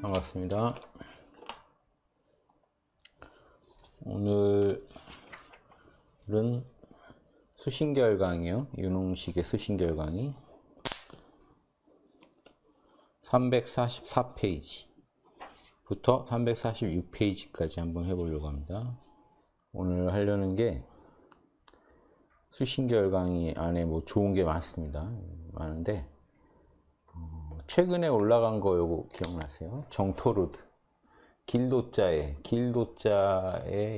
반갑습니다. 오늘은 수신결 강의요. 윤홍식의 수신결 강의 344페이지부터 346페이지까지 한번 해보려고 합니다. 오늘 하려는 게 수신결 강의 안에 뭐 좋은 게 많습니다. 많은데 최근에 올라간 거 요거 기억나세요? 정토로드 길도자에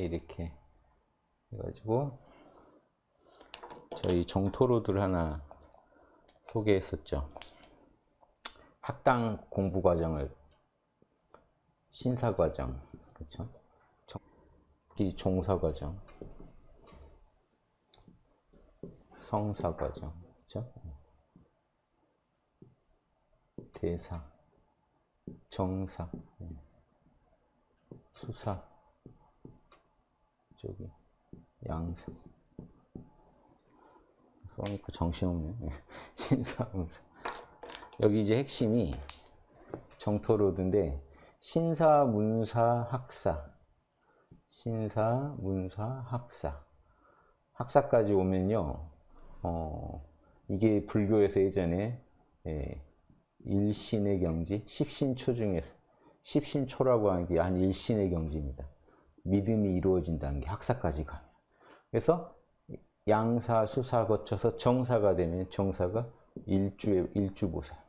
이렇게 해가지고 저희 정토로드를 하나 소개했었죠. 학당 공부 과정을 신사 과정, 그렇죠? 종사 과정, 성사 과정, 그렇죠? 대사, 정사, 수사, 저기 양사, 써놓고 정신없네. 신사, 무사. 여기 이제 핵심이 정토로드인데 신사, 문사, 학사, 신사, 문사, 학사, 학사까지 오면요, 이게 불교에서 예전에 일신의 경지, 십신초 중에서 십신초라고 하는 게 한 일신의 경지입니다. 믿음이 이루어진다는 게 학사까지 가요. 그래서 양사, 수사 거쳐서 정사가 되면 정사가 일주보살,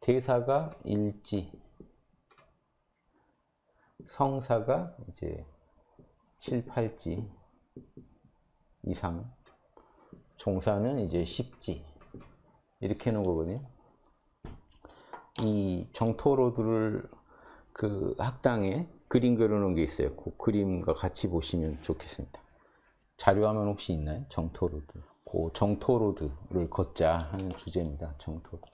대사가 일지, 성사가 이제 7, 8지 이상, 종사는 이제 10지 이렇게 해놓은 거거든요. 이 정토로드를 그 학당에 그림 그려놓은 게 있어요. 그 그림과 같이 보시면 좋겠습니다. 자료화면 혹시 있나요? 정토로드. 그 정토로드를 걷자 하는 주제입니다. 정토로드.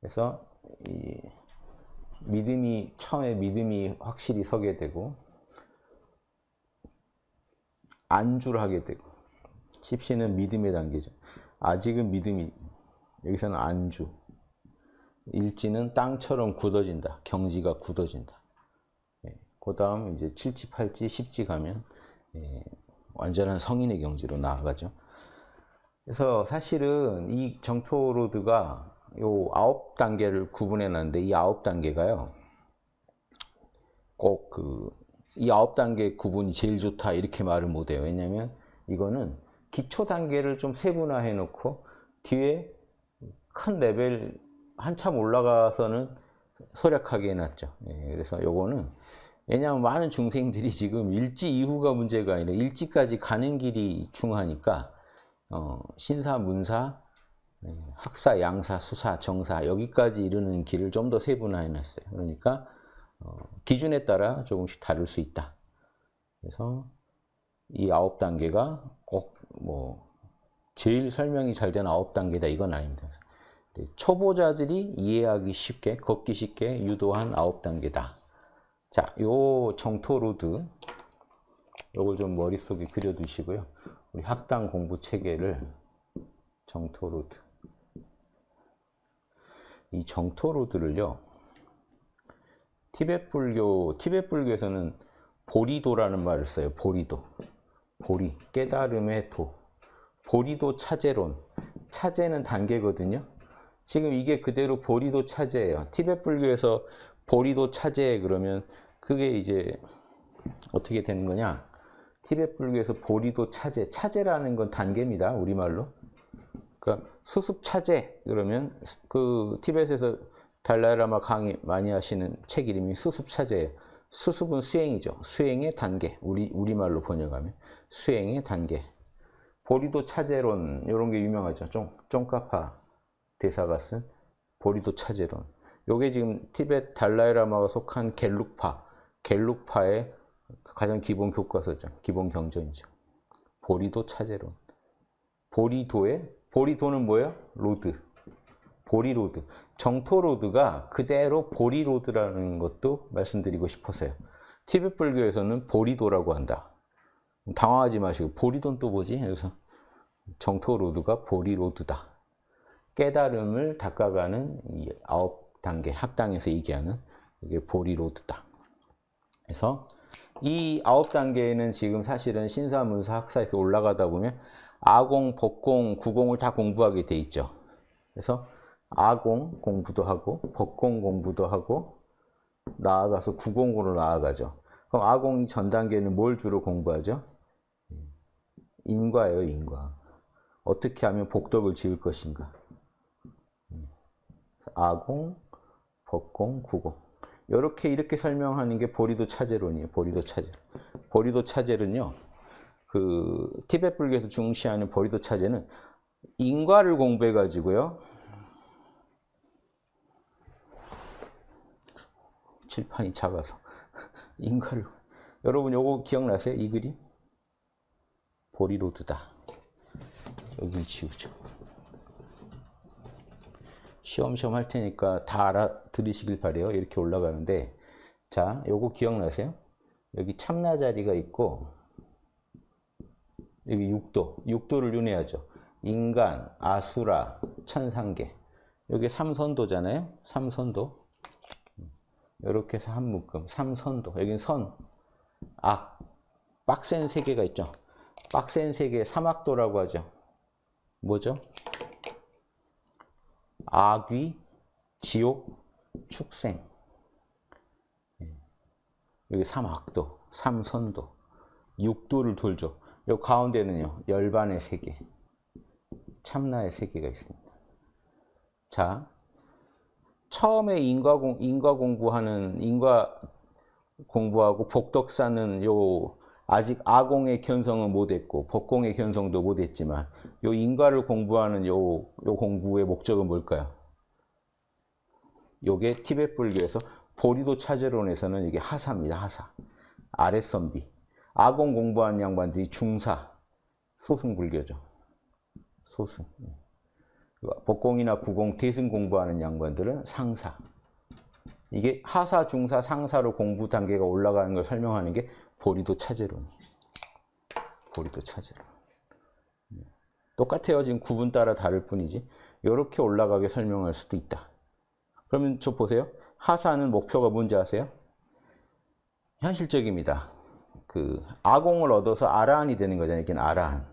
그래서 이 믿음이, 처음에 믿음이 확실히 서게 되고, 안주를 하게 되고, 십신은 믿음의 단계죠. 아직은 믿음이, 여기서는 안주. 일지는 땅처럼 굳어진다. 경지가 굳어진다. 예, 그 다음 이제 7지, 8지, 10지 가면 완전한 성인의 경지로 나아가죠. 그래서 사실은 이 정토로드가 요 9단계를 구분해 놨는데, 이 9단계가요, 꼭 그 이 9단계 구분이 제일 좋다 이렇게 말을 못 해요. 왜냐면 이거는 기초 단계를 좀 세분화해 놓고 뒤에 큰 레벨 한참 올라가서는 소략하게 해놨죠. 예, 그래서 요거는, 왜냐하면 많은 중생들이 지금 일지 이후가 문제가 아니라 일지까지 가는 길이 중요하니까 신사, 문사, 학사, 양사, 수사, 정사 여기까지 이르는 길을 좀 더 세분화해놨어요. 그러니까 기준에 따라 조금씩 다를 수 있다. 그래서 이 9단계가 꼭 뭐 제일 설명이 잘 된 9단계다 이건 아닙니다. 초보자들이 이해하기 쉽게, 걷기 쉽게 유도한 9단계다. 자, 요 정토로드 요걸 좀 머릿속에 그려두시고요. 우리 학당 공부 체계를, 정토로드, 이 정토로드를요, 티벳 불교에서는 보리도라는 말을 써요. 보리도, 보리, 깨달음의 도, 보리도차제론. 차제는 단계거든요. 지금 이게 그대로 보리도차제예요. 티벳 불교에서 보리도차제 그러면 그게 이제 어떻게 되는 거냐? 티벳 불교에서 보리도차제, 차제라는 건 단계입니다. 우리말로. 그러니까 수습차제 그러면, 그 티벳에서 달라이라마 강의 많이 하시는 책 이름이 수습차제예요. 수습은 수행이죠. 수행의 단계. 우리말로 번역하면 수행의 단계. 보리도차제론 이런 게 유명하죠. 쫑카파 대사가 쓴 보리도차제론. 요게 지금 티벳 달라이라마가 속한 겔룩파의 가장 기본 교과서죠. 기본 경전이죠. 보리도차제론. 보리도는 뭐예요? 로드. 보리로드. 정토로드가 그대로 보리로드라는 것도 말씀드리고 싶었어요. 티벳 불교에서는 보리도라고 한다. 당황하지 마시고, 보리도는 또 뭐지? 그래서 정토로드가 보리로드다. 깨달음을 닦아가는 이 9 단계, 합당에서 얘기하는 이게 보리로드다. 그래서 이 9단계에는 지금 사실은 신사문사 학사에서 올라가다 보면 아공, 법공, 구공을 다 공부하게 돼 있죠. 그래서 아공 공부도 하고 법공 공부도 하고 나아가서 구공으로 나아가죠. 그럼 아공이 전 단계는 뭘 주로 공부하죠? 인과예요, 인과. 어떻게 하면 복덕을 지을 것인가. 아공, 법공, 구공. 이렇게 설명하는 게 보리도차제론이에요. 보리도차제론. 보리도차제론은요, 그 티벳 불교에서 중시하는 보리도차제는 인과를 공부해 가지고요. 칠판이 작아서 인과를. 여러분 요거 기억나세요? 이 그림? 보리로드다. 여기를 지우죠. 시험시험 할 테니까 다 알아들으시길 바래요. 이렇게 올라가는데, 자, 요거 기억나세요? 여기 참나자리가 있고 여기 육도, 육도를 윤회하죠. 인간, 아수라, 천상계. 여기 삼선도잖아요. 삼선도. 이렇게 해서 한 묶음. 삼선도. 여기는 선, 악, 빡센 세계가 있죠. 빡센 세계 삼악도라고 하죠. 뭐죠? 악귀, 지옥, 축생. 여기 삼악도, 삼선도, 육도를 돌죠. 요 가운데는요, 열반의 세계, 참나의 세계가 있습니다. 자, 처음에 인과 공부하고 복덕사는 요 아직 아공의 견성은 못했고 법공의 견성도 못했지만 요 인과를 공부하는 요 공부의 목적은 뭘까요? 요게 티벳 불교에서 보리도차제론에서는 이게 하사입니다. 하사, 아랫선비. 아공 공부하는 양반들이 중사, 소승 불교죠. 소승. 법공이나 구공, 대승 공부하는 양반들은 상사. 이게 하사, 중사, 상사로 공부 단계가 올라가는 걸 설명하는 게 보리도차제론이에요. 보리도차제론. 똑같아요. 지금 구분 따라 다를 뿐이지. 이렇게 올라가게 설명할 수도 있다. 그러면 저 보세요. 하사는 목표가 뭔지 아세요? 현실적입니다. 그 아공을 얻어서 아라한이 되는 거잖아요. 이게 아라한.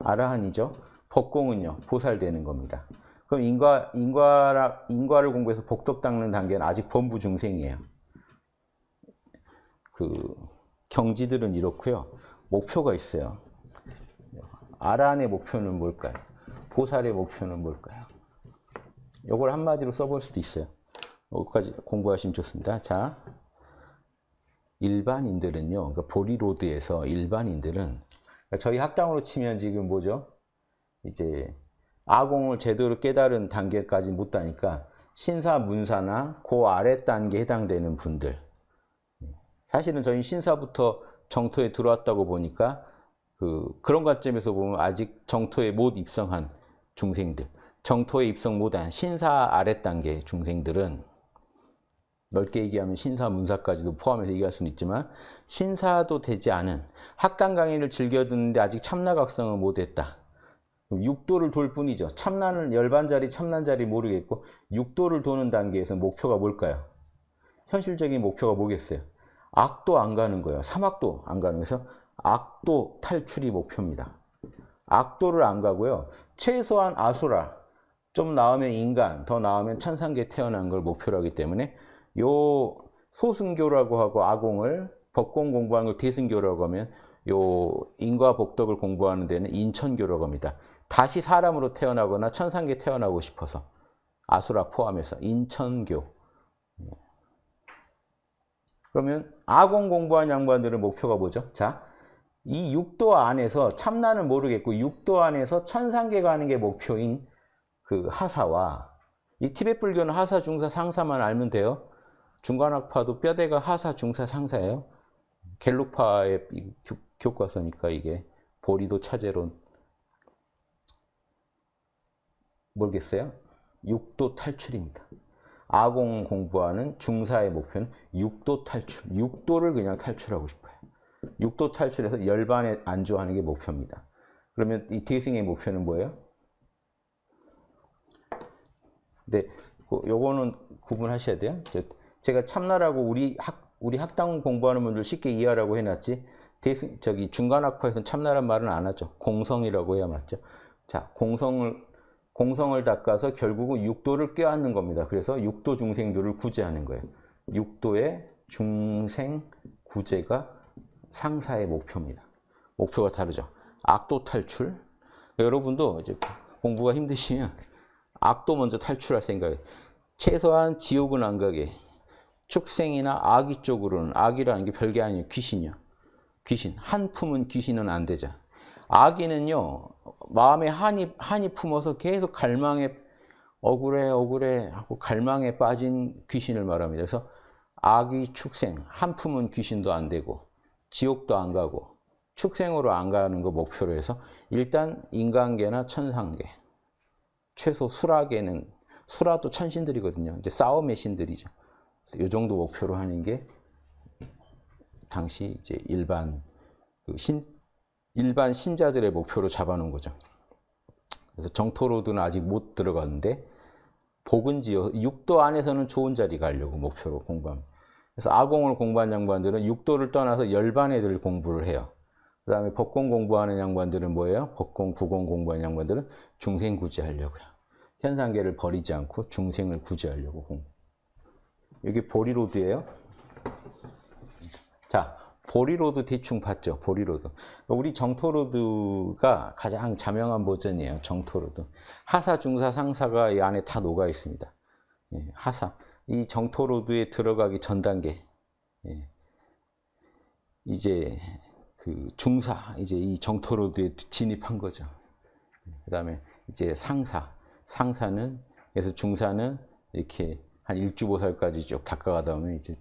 아라한이죠. 법공은요, 보살되는 겁니다. 그럼 인과를 공부해서 복덕 닦는 단계는 아직 범부 중생이에요. 그 경지들은 이렇고요. 목표가 있어요. 아라한의 목표는 뭘까요? 보살의 목표는 뭘까요? 이걸 한마디로 써볼 수도 있어요. 여기까지 공부하시면 좋습니다. 자, 일반인들은요, 그러니까 보리로드에서 일반인들은, 그러니까 저희 학당으로 치면 지금 뭐죠? 이제 아공을 제대로 깨달은 단계까지 못 다니까 신사, 문사나 그 아래 단계에 해당되는 분들. 사실은 저희 신사부터 정토에 들어왔다고 보니까 그런 관점에서 보면 아직 정토에 못 입성한 중생들, 정토에 입성 못한 신사 아래 단계 중생들은 넓게 얘기하면 신사, 문사까지도 포함해서 얘기할 수는 있지만 신사도 되지 않은, 학당 강의를 즐겨 듣는데 아직 참나각성은 못했다. 육도를 돌 뿐이죠. 참나는 열반자리, 참난자리 모르겠고 육도를 도는 단계에서 목표가 뭘까요? 현실적인 목표가 뭐겠어요? 악도 안 가는 거예요. 삼악도 안 가는 거에서 악도 탈출이 목표입니다. 악도를 안 가고요. 최소한 아수라, 좀 나으면 인간, 더 나으면 천상계 태어난 걸 목표로 하기 때문에 요 소승교라고 하고 아공을 법공 공부하는 걸 대승교라고 하면 요 인과 복덕을 공부하는 데는 인천교라고 합니다. 다시 사람으로 태어나거나 천상계 태어나고 싶어서 아수라 포함해서 인천교. 그러면 아공 공부한 양반들은 목표가 뭐죠? 자, 이 육도 안에서 참나는 모르겠고 육도 안에서 천상계 가는 게 목표인 그 하사와, 이 티벳 불교는 하사, 중사, 상사만 알면 돼요. 중간학파도 뼈대가 하사, 중사, 상사예요. 겔룩파의 교과서니까 이게 보리도차제론. 모르겠어요? 육도 탈출입니다. 아공 공부하는 중사의 목표는 육도 탈출. 육도를 그냥 탈출하고 싶어요. 육도 탈출해서 열반에 안주하는 게 목표입니다. 그러면 이 대승의 목표는 뭐예요? 근데 요거는 구분하셔야 돼요. 제가 참나라고 우리 학당 공부하는 분들 쉽게 이해하라고 해놨지, 저기 중간학파에서는 참나란 말은 안 하죠. 공성이라고 해야 맞죠. 자, 공성을 닦아서 결국은 육도를 껴안는 겁니다. 그래서 육도 중생들을 구제하는 거예요. 육도의 중생 구제가 상사의 목표입니다. 목표가 다르죠. 악도 탈출. 여러분도 이제 공부가 힘드시면 악도 먼저 탈출할 생각이에요. 최소한 지옥은 안 가게. 축생이나 악이 쪽으로는, 악이라는 게 별게 아니에요. 귀신이요. 귀신. 한 품은 귀신은 안 되자. 악인은요, 마음에 한이 품어서 계속 갈망에, 억울해 하고 갈망에 빠진 귀신을 말합니다. 그래서 악이 축생, 한 품은 귀신도 안 되고, 지옥도 안 가고, 축생으로 안 가는 거 목표로 해서 일단 인간계나 천상계, 최소 수라계는, 수라도 천신들이거든요. 이제 싸움의 신들이죠. 이 정도 목표로 하는 게 당시 이제 일반 신자들의 목표로 잡아놓은 거죠. 그래서 정토로드는 아직 못 들어갔는데 복은지어 육도 안에서는 좋은 자리 가려고 목표로 공부합니다. 그래서 아공을 공부한 양반들은 육도를 떠나서 열반 애들 공부를 해요. 그 다음에 법공 공부하는 양반들은 뭐예요? 법공, 구공 공부하는 양반들은 중생 구제하려고요. 현상계를 버리지 않고 중생을 구제하려고 공부. 여기 보리로드예요. 자, 보리로드 대충 봤죠? 보리로드. 우리 정토로드가 가장 자명한 버전이에요. 정토로드. 하사, 중사, 상사가 이 안에 다 녹아 있습니다. 예, 하사. 이 정토로드에 들어가기 전 단계. 예. 이제 그 중사, 이제 이 정토로드에 진입한 거죠. 그 다음에 이제 상사. 상사는, 그래서 중사는 이렇게 한 일주보살까지 쭉 닦아가다 보면 이제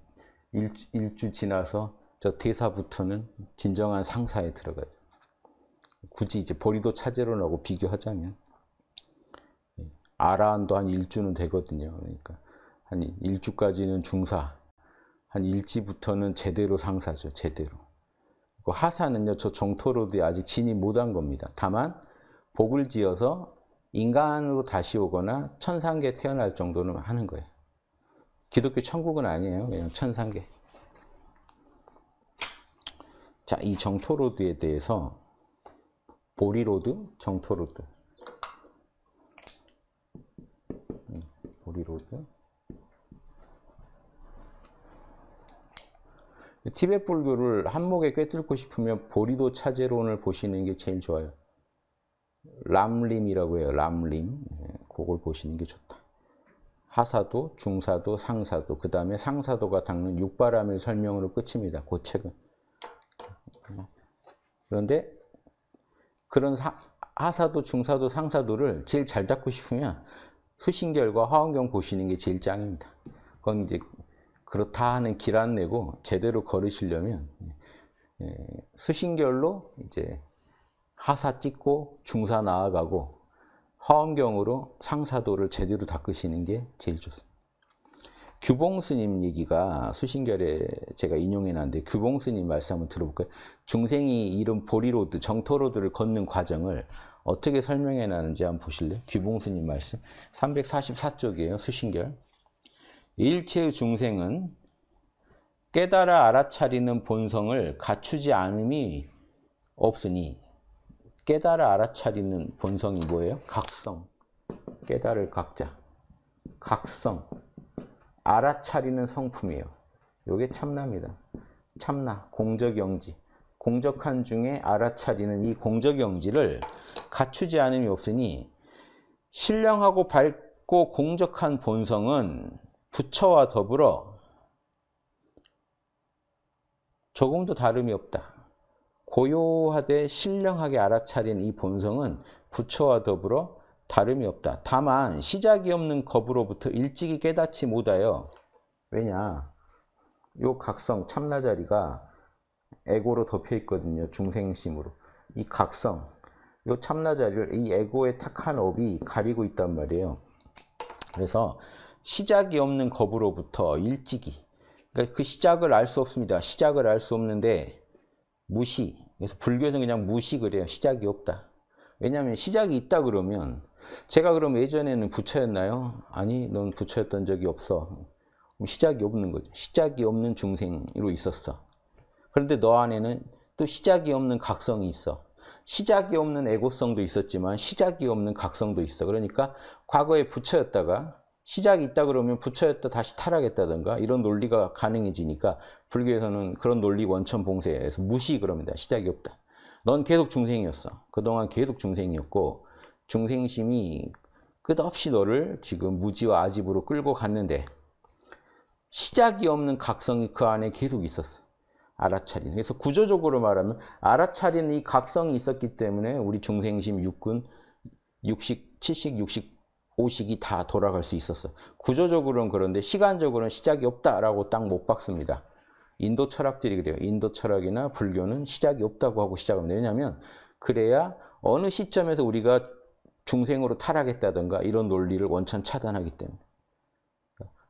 일주 지나서 저 대사부터는 진정한 상사에 들어가요. 굳이 이제 보리도차제론하고 비교하자면 아라한도 한 일주는 되거든요. 그러니까 한 일주까지는 중사, 한 일지부터는 제대로 상사죠. 제대로. 하사는요, 저 정토로드에 아직 진입 못한 겁니다. 다만 복을 지어서 인간으로 다시 오거나 천상계에 태어날 정도는 하는 거예요. 기독교 천국은 아니에요. 그냥 천상계. 자, 이 정토로드에 대해서 보리로드, 정토로드. 보리로드. 티벳 불교를 한몫에 꿰뚫고 싶으면 보리도 차제론을 보시는 게 제일 좋아요. 람림이라고 해요. 람림. 그걸 보시는 게 좋다. 하사도, 중사도, 상사도, 그 다음에 상사도가 닦는 육바람일 설명으로 끝입니다. 그 책은. 그런데 그런 하사도, 중사도, 상사도를 제일 잘 닦고 싶으면 수신결과 화엄경 보시는 게 제일 짱입니다. 그건 이제 그렇다 하는 길 안 내고 제대로 걸으시려면 수신결로 이제 하사 찍고 중사 나아가고 화엄경으로 상사도를 제대로 닦으시는 게 제일 좋습니다. 규봉 스님 얘기가 수신결에 제가 인용해놨는데 규봉 스님 말씀 한번 들어볼까요? 중생이 이런 보리로드, 정토로드를 걷는 과정을 어떻게 설명해놨는지 한번 보실래요? 규봉 스님 말씀 344쪽이에요. 수신결. 일체의 중생은 깨달아 알아차리는 본성을 갖추지 않음이 없으니. 깨달아 알아차리는 본성이 뭐예요? 각성. 깨달을 각자. 각성. 알아차리는 성품이에요. 이게 참나입니다. 참나, 공적영지. 공적한 중에 알아차리는 이 공적영지를 갖추지 않음이 없으니 신령하고 밝고 공적한 본성은 부처와 더불어 조금도 다름이 없다. 고요하되 신령하게 알아차린 이 본성은 부처와 더불어 다름이 없다. 다만 시작이 없는 겁으로부터 일찍이 깨닫지 못하여. 왜냐? 요 각성, 참나 자리가 에고로 덮여 있거든요. 중생심으로. 이 각성, 요 참나 자리를 이 에고의 탁한 업이 가리고 있단 말이에요. 그래서 시작이 없는 겁으로부터 일찍이. 그러니까 그 시작을 알 수 없습니다. 시작을 알 수 없는데 무시. 그래서 불교에서는 그냥 무시 그래요. 시작이 없다. 왜냐하면 시작이 있다 그러면 제가 그럼 예전에는 부처였나요? 아니, 넌 부처였던 적이 없어. 시작이 없는 거죠. 시작이 없는 중생으로 있었어. 그런데 너 안에는 또 시작이 없는 각성이 있어. 시작이 없는 애고성도 있었지만 시작이 없는 각성도 있어. 그러니까 과거에 부처였다가 시작이 있다 그러면 부처였다 다시 타락했다든가 이런 논리가 가능해지니까 불교에서는 그런 논리 원천 봉쇄해서 무시 그럽니다. 시작이 없다. 넌 계속 중생이었어. 그동안 계속 중생이었고 중생심이 끝없이 너를 지금 무지와 아집으로 끌고 갔는데 시작이 없는 각성이 그 안에 계속 있었어. 알아차린. 그래서 구조적으로 말하면 알아차린 이 각성이 있었기 때문에 우리 중생심 육군, 육식, 칠식, 육식, 오식이 다 돌아갈 수 있었어. 구조적으로는 그런데 시간적으로는 시작이 없다라고 딱 못 박습니다. 인도 철학들이 그래요. 인도 철학이나 불교는 시작이 없다고 하고 시작합니다. 왜냐하면 그래야 어느 시점에서 우리가 중생으로 타락했다든가 이런 논리를 원천 차단하기 때문에.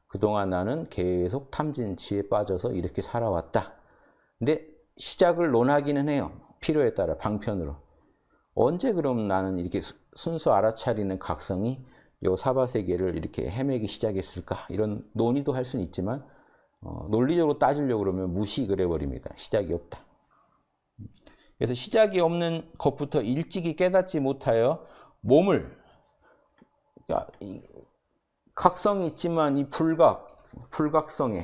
그동안 나는 계속 탐진치에 빠져서 이렇게 살아왔다. 근데 시작을 논하기는 해요. 필요에 따라 방편으로. 언제 그럼 나는 이렇게 순수 알아차리는 각성이 요 사바세계를 이렇게 헤매기 시작했을까? 이런 논의도 할 수는 있지만 논리적으로 따지려고 그러면 무시 그래버립니다. 시작이 없다. 그래서 시작이 없는 것부터 일찍이 깨닫지 못하여 몸을 그러니까 각성이 있지만 이 불각성에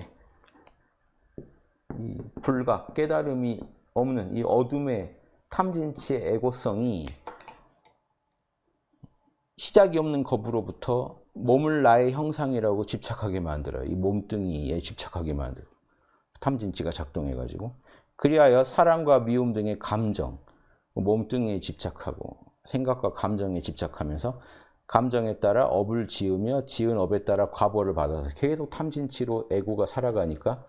이 불각, 깨달음이 없는 이 어둠의 탐진치의 애고성이 시작이 없는 것으로부터 몸을 나의 형상이라고 집착하게 만들어요. 이 몸뚱이에 집착하게 만들어요. 탐진치가 작동해가지고. 그리하여 사랑과 미움 등의 감정, 몸뚱이에 집착하고 생각과 감정에 집착하면서 감정에 따라 업을 지으며 지은 업에 따라 과보를 받아서 계속 탐진치로 애고가 살아가니까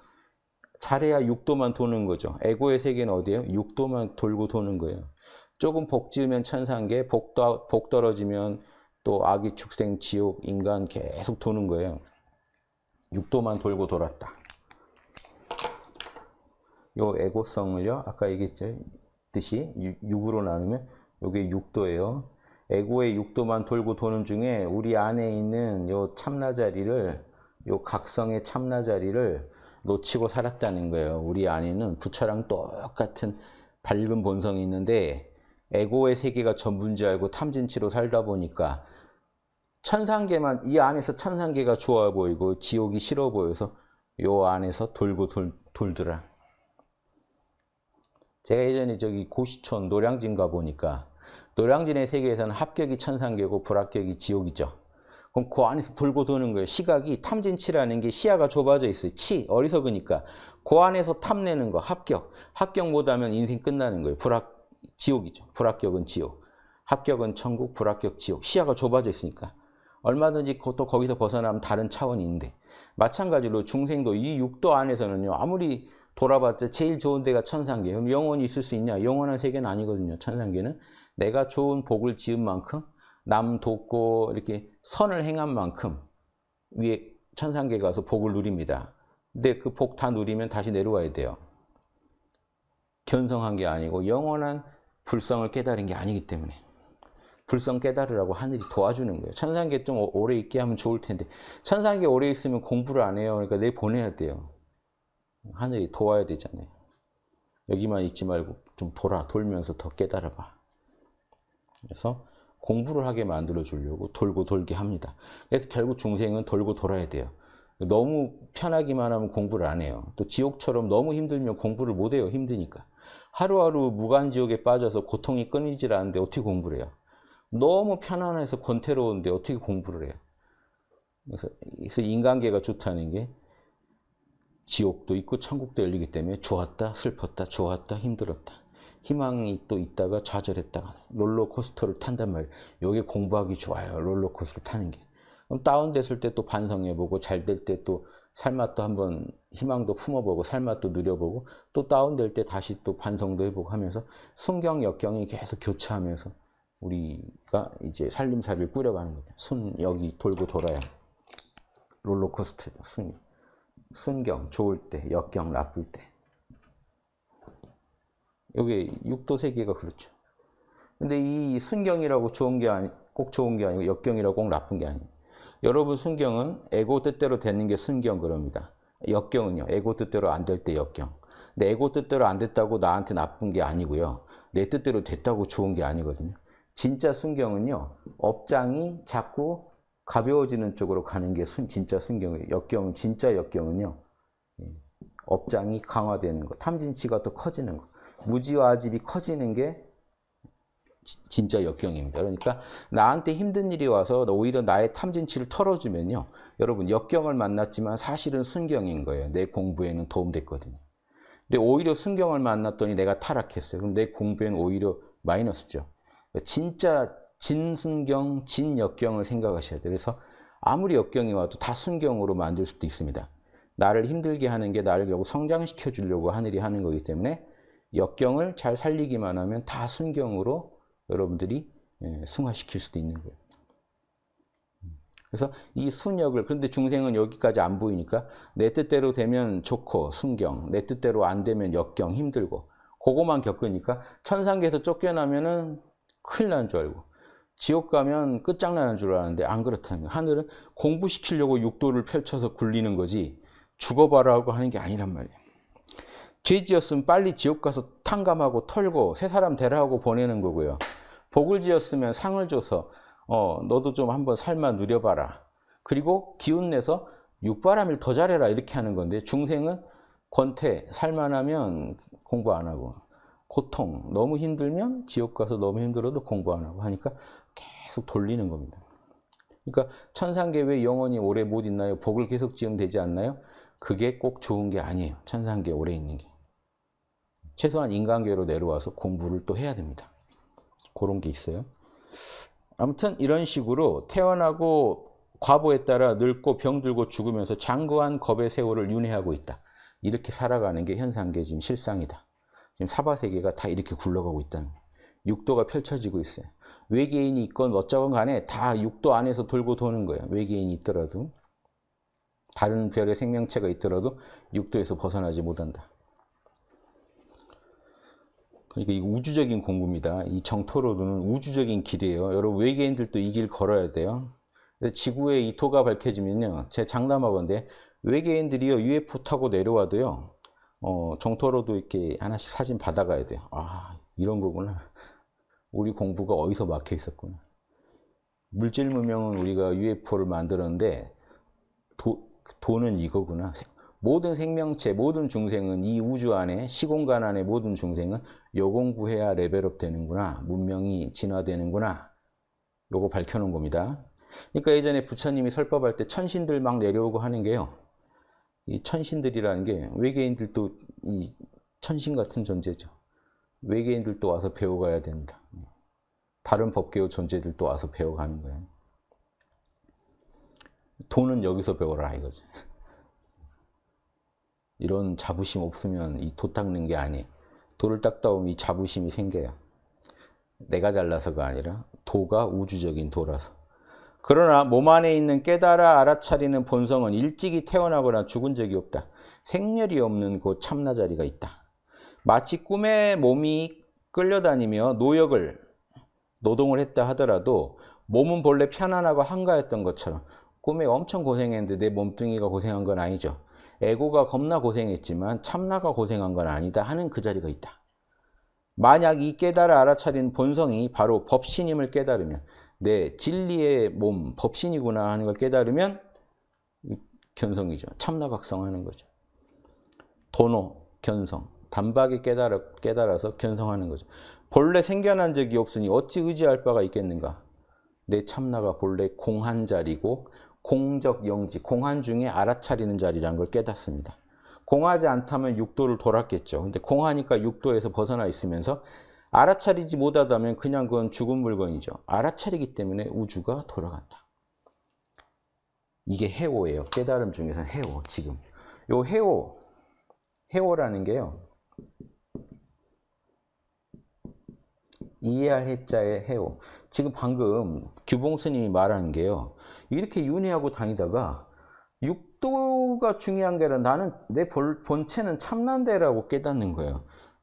잘해야 육도만 도는 거죠. 에고의 세계는 어디예요? 육도만 돌고 도는 거예요. 조금 복 지으면 천상계, 복 떨어지면 또 아기, 축생, 지옥, 인간 계속 도는 거예요. 육도만 돌고 돌았다. 요 에고성을요, 아까 얘기했듯이 육으로 나누면 요게 육도예요. 에고의 육도만 돌고 도는 중에 우리 안에 있는 요 참나자리를, 요 각성의 참나자리를 놓치고 살았다는 거예요. 우리 안에는 부처랑 똑같은 밝은 본성이 있는데 에고의 세계가 전부인지 알고 탐진치로 살다 보니까 천상계만 이 안에서 천상계가 좋아 보이고 지옥이 싫어 보여서 요 안에서 돌고 돌더라. 제가 예전에 저기 고시촌 노량진 가보니까 노량진의 세계에서는 합격이 천상계고 불합격이 지옥이죠. 그럼 그 안에서 돌고 도는 거예요. 시각이 탐진치라는 게 시야가 좁아져 있어요. 치, 어리석으니까. 그 안에서 탐내는 거, 합격. 합격 못하면 인생 끝나는 거예요. 지옥이죠. 불합격은 지옥. 합격은 천국, 불합격 지옥. 시야가 좁아져 있으니까. 얼마든지 또 거기서 벗어나면 다른 차원인데. 마찬가지로 중생도 이 육도 안에서는요. 아무리 돌아봤자 제일 좋은 데가 천상계. 그럼 영원히 있을 수 있냐? 영원한 세계는 아니거든요. 천상계는. 내가 좋은 복을 지은 만큼 남 돕고 이렇게 선을 행한 만큼 위에 천상계 가서 복을 누립니다. 근데 그 복 다 누리면 다시 내려와야 돼요. 견성한 게 아니고 영원한 불성을 깨달은 게 아니기 때문에 불성 깨달으라고 하늘이 도와주는 거예요. 천상계 좀 오래 있게 하면 좋을 텐데 천상계 오래 있으면 공부를 안 해요. 그러니까 내보내야 돼요. 하늘이 도와야 되잖아요. 여기만 있지 말고 좀 돌면서 더 깨달아봐. 그래서 공부를 하게 만들어 주려고 돌고 돌게 합니다. 그래서 결국 중생은 돌고 돌아야 돼요. 너무 편하기만 하면 공부를 안 해요. 또 지옥처럼 너무 힘들면 공부를 못 해요. 힘드니까. 하루하루 무간지옥에 빠져서 고통이 끊이질 않는데 어떻게 공부를 해요? 너무 편안해서 권태로운데 어떻게 공부를 해요? 그래서 인간계가 좋다는 게 지옥도 있고 천국도 열리기 때문에 좋았다, 슬펐다, 좋았다, 힘들었다. 희망이 또 있다가 좌절했다가 롤러코스터를 탄단 말이에요. 요게 공부하기 좋아요. 롤러코스터 타는 게. 그럼 다운됐을 때 또 반성해보고 잘 될 때 또 살맛도 한번 희망도 품어보고 살맛도 누려보고 또 다운될 때 다시 또 반성도 해보고 하면서 순경 역경이 계속 교차하면서 우리가 이제 살림살이를 꾸려가는 거예요. 순역이 돌고 돌아야 롤러코스터 순경 좋을 때 역경 나쁠 때. 요게 육도 세계가 그렇죠. 근데 이 순경이라고 좋은 게 꼭 좋은 게 아니고 역경이라고 꼭 나쁜 게 아니에요. 여러분 순경은 에고 뜻대로 되는 게 순경 그럽니다. 역경은요. 에고 뜻대로 안 될 때 역경. 내 에고 뜻대로 안 됐다고 나한테 나쁜 게 아니고요. 내 뜻대로 됐다고 좋은 게 아니거든요. 진짜 순경은요. 업장이 자꾸 가벼워지는 쪽으로 가는 게 진짜 순경이에요. 역경은 진짜 역경은요. 업장이 강화되는 거, 탐진치가 더 커지는 거, 무지와 아집이 커지는 게 진짜 역경입니다. 그러니까 나한테 힘든 일이 와서 오히려 나의 탐진치를 털어주면요. 여러분 역경을 만났지만 사실은 순경인 거예요. 내 공부에는 도움됐거든요. 근데 오히려 순경을 만났더니 내가 타락했어요. 그럼 내 공부에는 오히려 마이너스죠. 진짜 진순경, 진역경을 생각하셔야 돼요. 그래서 아무리 역경이 와도 다 순경으로 만들 수도 있습니다. 나를 힘들게 하는 게 나를 결국 성장시켜 주려고 하늘이 하는 거기 때문에 역경을 잘 살리기만 하면 다 순경으로 여러분들이 승화시킬 수도 있는 거예요. 그래서 이 순역을, 그런데 중생은 여기까지 안 보이니까 내 뜻대로 되면 좋고 순경, 내 뜻대로 안 되면 역경 힘들고 그거만 겪으니까 천상계에서 쫓겨나면은 큰일 나는 줄 알고 지옥 가면 끝장나는 줄 알았는데 안 그렇다는 거예요. 하늘은 공부시키려고 육도를 펼쳐서 굴리는 거지 죽어봐라고 하는 게 아니란 말이에요. 죄 지었으면 빨리 지옥 가서 탕감하고 털고 새 사람 되라고 보내는 거고요. 복을 지었으면 상을 줘서 너도 좀 한번 삶아 누려봐라. 그리고 기운내서 육바람일 더 잘해라 이렇게 하는 건데 중생은 권태, 살만하면 공부 안 하고 고통, 너무 힘들면 지옥 가서 너무 힘들어도 공부 안 하고 하니까 계속 돌리는 겁니다. 그러니까 천상계 왜 영원히 오래 못 있나요? 복을 계속 지으면 되지 않나요? 그게 꼭 좋은 게 아니에요. 천상계 오래 있는 게. 최소한 인간계로 내려와서 공부를 또 해야 됩니다. 그런 게 있어요. 아무튼 이런 식으로 태어나고 과보에 따라 늙고 병들고 죽으면서 장구한 겁의 세월을 윤회하고 있다. 이렇게 살아가는 게 현상계 지금 실상이다. 지금 사바세계가 다 이렇게 굴러가고 있다는 거예요. 육도가 펼쳐지고 있어요. 외계인이 있건 어쩌건 간에 다 육도 안에서 돌고 도는 거예요. 외계인이 있더라도. 다른 별의 생명체가 있더라도 육도에서 벗어나지 못한다. 그러니까 이 우주적인 공부입니다. 이 정토로드는 우주적인 길이에요. 여러분 외계인들도 이 길 걸어야 돼요. 지구의 이 도가 밝혀지면요. 제 장담하건데 외계인들이요 UFO 타고 내려와도요. 정토로드 이렇게 하나씩 사진 받아가야 돼요. 아 이런 거구나. 우리 공부가 어디서 막혀 있었구나. 물질 문명은 우리가 UFO를 만들었는데 도는 이거구나. 모든 생명체, 모든 중생은 이 우주 안에, 시공간 안에 모든 중생은 요 공부해야 레벨업 되는구나. 문명이 진화되는구나. 요거 밝혀놓은 겁니다. 그러니까 예전에 부처님이 설법할 때 천신들 막 내려오고 하는 게요. 이 천신들이라는 게 외계인들도 이 천신 같은 존재죠. 외계인들도 와서 배워가야 된다. 다른 법계의 존재들도 와서 배워가는 거예요. 돈은 여기서 배워라 이거지. 이런 자부심 없으면 이 도 닦는 게 아니에요. 도를 닦다 보면 이 자부심이 생겨요. 내가 잘나서가 아니라 도가 우주적인 도라서. 그러나 몸 안에 있는 깨달아 알아차리는 본성은 일찍이 태어나거나 죽은 적이 없다. 생멸이 없는 그 참나 자리가 있다. 마치 꿈에 몸이 끌려다니며 노동을 했다 하더라도 몸은 본래 편안하고 한가했던 것처럼 꿈에 엄청 고생했는데 내 몸뚱이가 고생한 건 아니죠. 에고가 겁나 고생했지만 참나가 고생한 건 아니다 하는 그 자리가 있다. 만약 이 깨달아 알아차린 본성이 바로 법신임을 깨달으면 내 진리의 몸, 법신이구나 하는 걸 깨달으면 견성이죠. 참나각성하는 거죠. 도노, 견성, 단박에 깨달아서 견성하는 거죠. 본래 생겨난 적이 없으니 어찌 의지할 바가 있겠는가. 내 참나가 본래 공한 자리고 공적 영지, 공한 중에 알아차리는 자리라는 걸 깨닫습니다. 공하지 않다면 육도를 돌았겠죠. 근데 공하니까 육도에서 벗어나 있으면서 알아차리지 못하다면 그냥 그건 죽은 물건이죠. 알아차리기 때문에 우주가 돌아간다. 이게 해오예요. 깨달음 중에서는 해오, 지금. 요 해오라는 게요. 이해할 해자의 해오. 지금 방금 규봉 스님이 말하는 게요. 이렇게 윤회하고 다니다가 육도가 중요한 게 아니라 나는 내 본체는 참난데라고 깨닫는 거예요.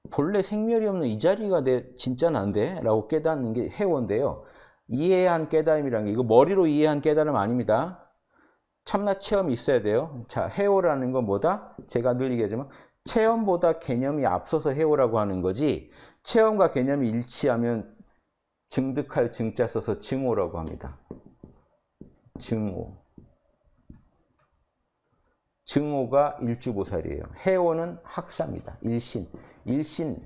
본래 생멸이 없는 이 자리가 내 진짜 난데라고 깨닫는 게 해오인데요. 이해한 깨달음이라는 게, 이거 머리로 이해한 깨달음 아닙니다. 참나 체험이 있어야 돼요. 자, 해오라는 건 뭐다? 제가 늘 얘기하지만 체험보다 개념이 앞서서 해오라고 하는 거지, 체험과 개념이 일치하면 증득할 증자 써서 증오라고 합니다. 증오. 증오가 일주보살이에요. 해오는 학사입니다. 일신. 일신.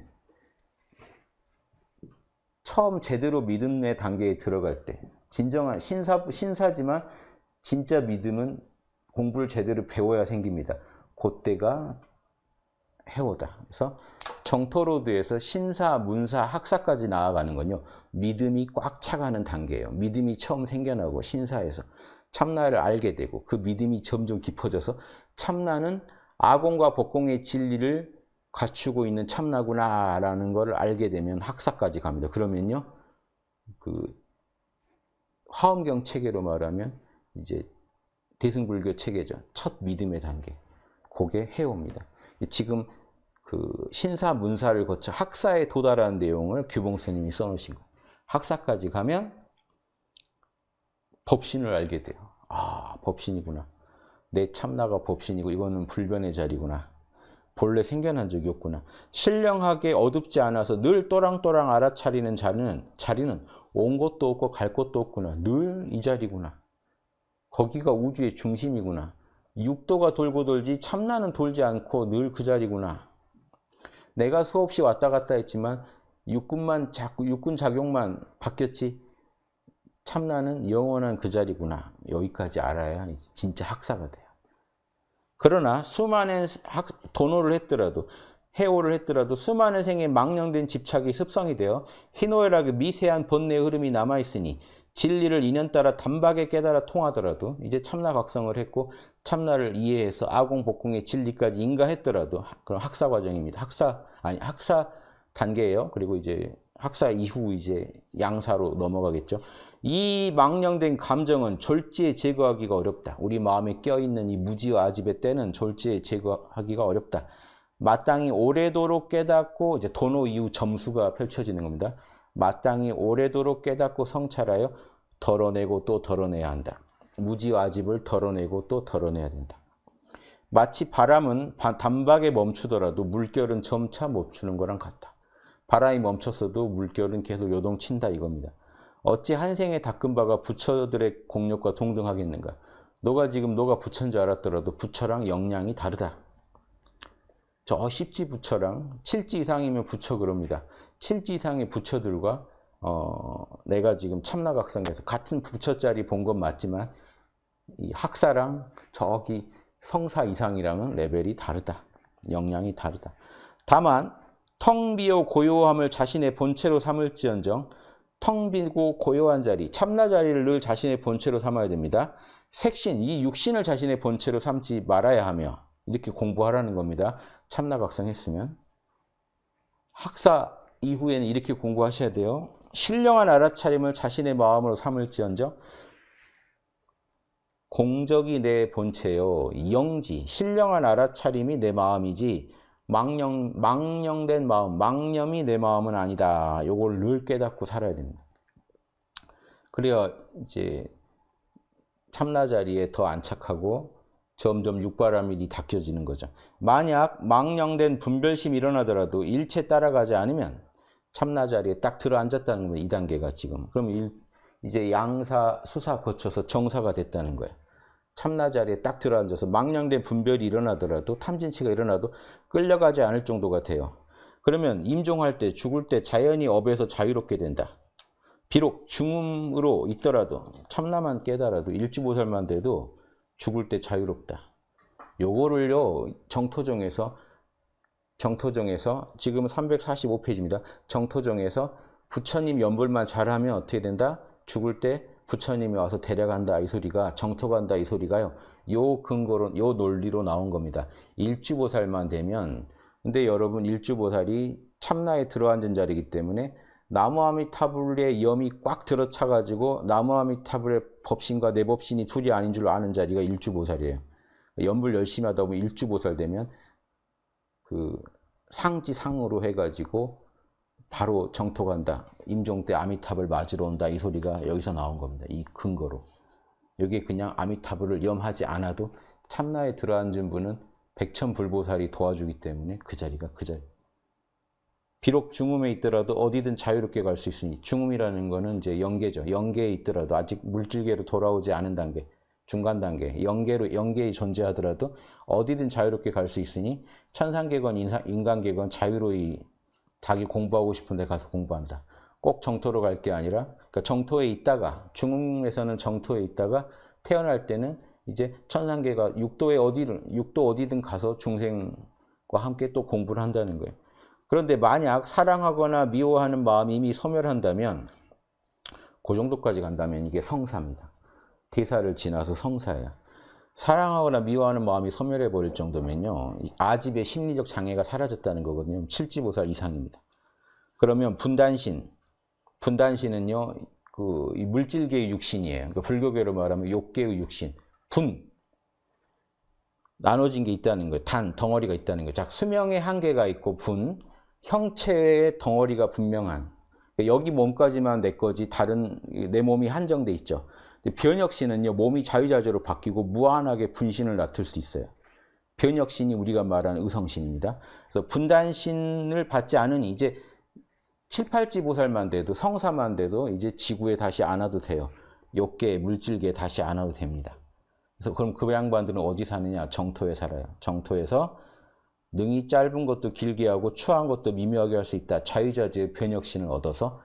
처음 제대로 믿음의 단계에 들어갈 때. 진정한 신사지만 진짜 믿음은 공부를 제대로 배워야 생깁니다. 그때가 해오다. 그래서 정토로드에서 신사, 문사, 학사까지 나아가는 건요, 믿음이 꽉 차가는 단계예요. 믿음이 처음 생겨나고 신사에서 참나를 알게 되고, 그 믿음이 점점 깊어져서 참나는 아공과 법공의 진리를 갖추고 있는 참나구나라는 걸 알게 되면 학사까지 갑니다. 그러면요, 그 화엄경 체계로 말하면 이제 대승불교 체계죠. 첫 믿음의 단계. 그게 해옵니다. 지금 그 신사, 문사를 거쳐 학사에 도달하는 내용을 규봉 스님이 써놓으신 거. 학사까지 가면 법신을 알게 돼요. 아, 법신이구나. 내 참나가 법신이고 이거는 불변의 자리구나. 본래 생겨난 적이 없구나. 신령하게 어둡지 않아서 늘 또랑또랑 알아차리는 자리는 온 것도 없고 갈 것도 없구나. 늘 이 자리구나. 거기가 우주의 중심이구나. 육도가 돌고 돌지 참나는 돌지 않고 늘 그 자리구나. 내가 수없이 왔다 갔다 했지만 육군 작용만 바뀌었지 참나는 영원한 그 자리구나. 여기까지 알아야 진짜 학사가 돼요. 그러나 수많은 도노를 했더라도, 해오를 했더라도 수많은 생에 망령된 집착이 습성이 되어 희노애락의 미세한 번뇌의 흐름이 남아있으니 진리를 인연따라 단박에 깨달아 통하더라도, 이제 참나 각성을 했고 참나를 이해해서 아공, 복공의 진리까지 인가했더라도, 그런 학사 과정입니다. 학사 단계예요. 그리고 이제 학사 이후 이제 양사로 넘어가겠죠. 이 망령된 감정은 졸지에 제거하기가 어렵다. 우리 마음에 껴있는 이 무지와 아집의 때는 졸지에 제거하기가 어렵다. 마땅히 오래도록 깨닫고, 이제 도노 이후 점수가 펼쳐지는 겁니다. 마땅히 오래도록 깨닫고 성찰하여 덜어내고 또 덜어내야 한다. 무지와 아집을 덜어내고 또 덜어내야 된다. 마치 바람은 단박에 멈추더라도 물결은 점차 멈추는 거랑 같다. 바람이 멈췄어도 물결은 계속 요동친다 이겁니다. 어찌 한 생에 닦은 바가 부처들의 공력과 동등하겠는가. 너가 지금 너가 부처인 줄 알았더라도 부처랑 역량이 다르다. 저 십지 부처랑 칠지 이상이면 부처 그럽니다. 칠지 이상의 부처들과 내가 지금 참나각성에서 같은 부처짜리 본 건 맞지만 이 학사랑 저기 성사 이상이랑은 레벨이 다르다. 역량이 다르다. 다만 텅 비어 고요함을 자신의 본체로 삼을지언정, 텅 비고 고요한 자리, 참나 자리를 늘 자신의 본체로 삼아야 됩니다. 색신, 이 육신을 자신의 본체로 삼지 말아야 하며, 이렇게 공부하라는 겁니다. 참나각성했으면. 학사 이후에는 이렇게 공부하셔야 돼요. 신령한 알아차림을 자신의 마음으로 삼을지언정, 공적이 내 본체요, 영지, 신령한 알아차림이 내 마음이지 망령된 마음, 망념이 내 마음은 아니다. 요걸 늘 깨닫고 살아야 됩니다. 그래야 이제 참나 자리에 더 안착하고 점점 육바라밀이 닦여지는 거죠. 만약 망령된 분별심이 일어나더라도 일체 따라가지 않으면 참나 자리에 딱 들어앉았다는 겁니다. 이 단계가 지금. 그럼 이제 양사, 수사 거쳐서 정사가 됐다는 거예요. 참나 자리에 딱 들어앉아서 망령된 분별이 일어나더라도, 탐진치가 일어나도 끌려가지 않을 정도가 돼요. 그러면 임종할 때, 죽을 때 자연히 업에서 자유롭게 된다. 비록 중음으로 있더라도, 참나만 깨달아도, 일주보살만 돼도 죽을 때 자유롭다. 요거를요, 정토정에서 지금 345페이지입니다. 정토정에서 부처님 연불만 잘하면 어떻게 된다? 죽을 때 부처님이 와서 데려간다, 이 소리가, 정토 간다, 이 소리가요, 요 근거로, 요 논리로 나온 겁니다. 일주보살만 되면. 근데 여러분, 일주보살이 참나에 들어앉은 자리이기 때문에 나무아미타불의 염이 꽉 들어차가지고 나무아미타불의 법신과 내 법신이 둘이 아닌 줄 아는 자리가 일주보살이에요. 염불 열심히 하다 보면 일주보살 되면 그 상지상으로 해가지고 바로 정토 간다, 임종 때 아미타불을 맞으러 온다, 이 소리가 여기서 나온 겁니다. 이 근거로. 여기에 그냥 아미타불을 염하지 않아도 참나에 들어앉은 분은 백천불보살이 도와주기 때문에 그 자리가 그 자리. 비록 중음에 있더라도 어디든 자유롭게 갈 수 있으니, 중음이라는 거는 이제 영계죠. 영계에 있더라도 아직 물질계로 돌아오지 않은 단계, 중간 단계, 영계에 존재하더라도 어디든 자유롭게 갈 수 있으니 천상계건 인간계건 자유로이 자기 공부하고 싶은 데 가서 공부한다. 꼭 정토로 갈 게 아니라, 그러니까 정토에 있다가, 중음에서는 정토에 있다가 태어날 때는 이제 천상계가 육도 어디든 가서 중생과 함께 또 공부를 한다는 거예요. 그런데 만약 사랑하거나 미워하는 마음이 이미 소멸한다면, 그 정도까지 간다면 이게 성사입니다. 태사를 지나서 성사예요. 사랑하거나 미워하는 마음이 소멸해버릴 정도면요, 아집의 심리적 장애가 사라졌다는 거거든요. 7지보살 이상입니다. 그러면 분단신, 분단신은요, 그 물질계의 육신이에요. 그러니까 불교계로 말하면 욕계의 육신, 분, 나눠진 게 있다는 거예요. 단, 덩어리가 있다는 거예요. 자, 수명의 한계가 있고 분, 형체의 덩어리가 분명한, 그러니까 여기 몸까지만 내 거지 다른 내 몸이 한정돼 있죠. 변혁신은요, 몸이 자유자재로 바뀌고 무한하게 분신을 나툴 수 있어요. 변혁신이 우리가 말하는 의성신입니다. 그래서 분단신을 받지 않으니 이제 7,8지보살만 돼도, 성사만 돼도 이제 지구에 다시 안 와도 돼요. 욕계, 물질계에 다시 안 와도 됩니다. 그래서 그럼 그 양반들은 어디 사느냐? 정토에 살아요. 정토에서 능이 짧은 것도 길게 하고 추한 것도 미묘하게 할 수 있다. 자유자재의 변혁신을 얻어서.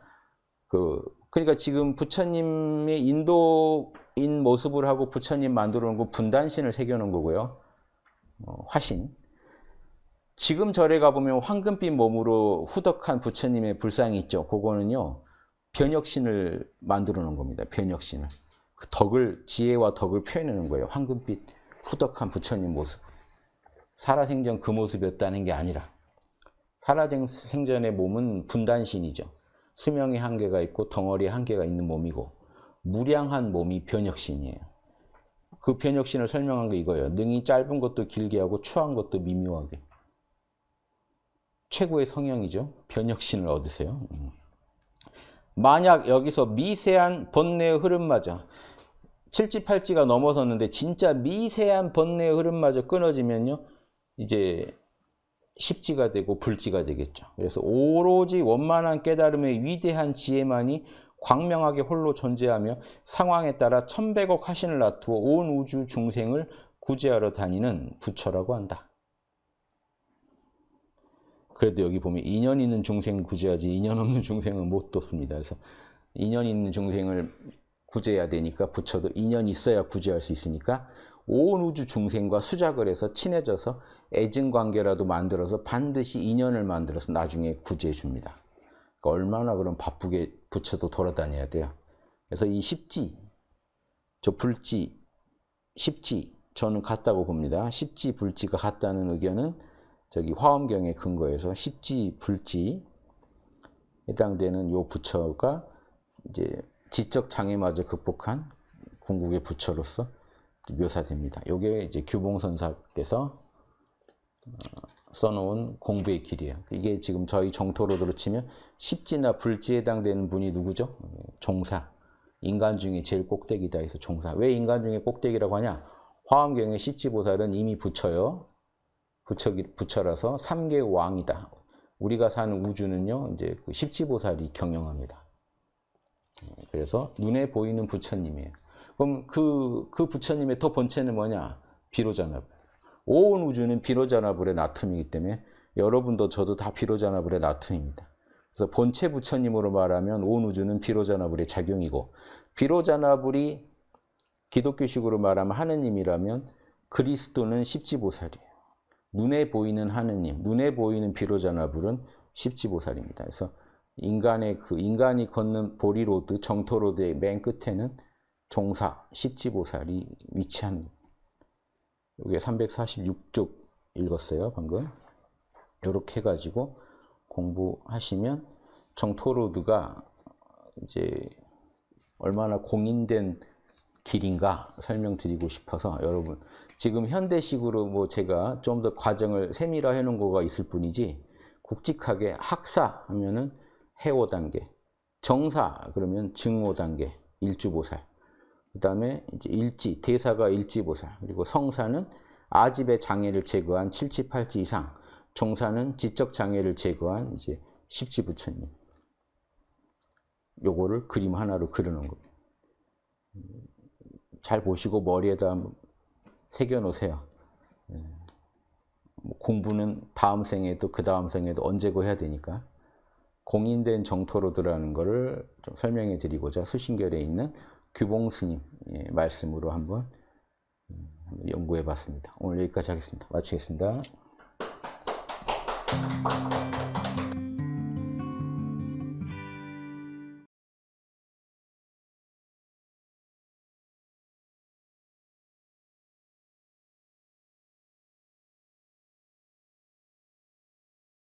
그러니까 지금 부처님의 인도인 모습을 하고 부처님 만들어 놓은 거 분단신을 새겨 놓은 거고요. 화신. 지금 절에 가보면 황금빛 몸으로 후덕한 부처님의 불상이 있죠. 그거는요, 변혁신을 만들어 놓은 겁니다. 변혁신을. 그 덕을, 지혜와 덕을 표현해 놓은 거예요. 황금빛 후덕한 부처님 모습. 살아생전 그 모습이었다는 게 아니라, 살아생전의 몸은 분단신이죠. 수명의 한계가 있고 덩어리의 한계가 있는 몸이고, 무량한 몸이 변혁신이에요. 그 변혁신을 설명한 게 이거예요. 능이 짧은 것도 길게 하고 추한 것도 미묘하게. 최고의 성형이죠. 변혁신을 얻으세요. 만약 여기서 미세한 번뇌의 흐름마저, 7지, 8지가 넘어섰는데 진짜 미세한 번뇌의 흐름마저 끊어지면요, 이제 십지가 되고 불지가 되겠죠. 그래서 오로지 원만한 깨달음의 위대한 지혜만이 광명하게 홀로 존재하며 상황에 따라 1,100억 화신을 놔두어 온 우주 중생을 구제하러 다니는 부처라고 한다. 그래도 여기 보면 인연 있는 중생 구제하지 인연 없는 중생은 못 돕습니다. 그래서 인연 있는 중생을 구제해야 되니까, 부처도 인연이 있어야 구제할 수 있으니까 온 우주 중생과 수작을 해서 친해져서 애증관계라도 만들어서 반드시 인연을 만들어서 나중에 구제해 줍니다. 그러니까 얼마나 그럼 바쁘게 부처도 돌아다녀야 돼요. 그래서 이 십지, 저 불지, 십지, 저는 같다고 봅니다. 십지, 불지가 같다는 의견은 저기 화엄경의 근거에서 십지, 불지 해당되는 요 부처가 이제 지적장애마저 극복한 궁극의 부처로서 묘사됩니다. 요게 이제 규봉선사께서 써놓은 공부의 길이에요. 이게 지금 저희 정토로드로 치면 십지나 불지에 해당되는 분이 누구죠? 종사. 인간 중에 제일 꼭대기다 해서 종사. 왜 인간 중에 꼭대기라고 하냐? 화엄경의 십지보살은 이미 부처요. 부처라서 3계 왕이다. 우리가 사는 우주는요, 이제 그 십지보살이 경영합니다. 그래서 눈에 보이는 부처님이에요. 그럼 그 부처님의 더 본체는 뭐냐? 비로자나불. 온 우주는 비로자나불의 나툼이기 때문에 여러분도 저도 다 비로자나불의 나툼입니다. 그래서 본체 부처님으로 말하면 온 우주는 비로자나불의 작용이고, 비로자나불이 기독교식으로 말하면 하느님이라면 그리스도는 십지보살이에요. 눈에 보이는 하느님, 눈에 보이는 비로자나불은 십지보살입니다. 그래서 인간이 걷는 보리로드, 정토로드의 맨 끝에는 종사, 십지보살이 위치하는 겁니다. 이게 346쪽 읽었어요, 방금. 이렇게 해가지고 공부하시면 정토로드가 이제 얼마나 공인된 길인가 설명드리고 싶어서, 여러분 지금 현대식으로 뭐 제가 좀 더 과정을 세밀화해 놓은 거가 있을 뿐이지, 굵직하게 학사 하면은 해오 단계, 정사 그러면 증오 단계, 일주보살. 그 다음에 이제 일지, 대사가 일지보살. 그리고 성사는 아집의 장애를 제거한 7지, 8지 이상. 종사는 지적 장애를 제거한 이제 10지 부처님. 요거를 그림 하나로 그리는 겁니다. 잘 보시고 머리에다 한번 새겨 놓으세요. 공부는 다음 생에도 그 다음 생에도 언제고 해야 되니까 공인된 정토로드라는 거를 좀 설명해 드리고자 수신결에 있는 규봉 스님 말씀으로 한번 연구해 봤습니다. 오늘 여기까지 하겠습니다. 마치겠습니다.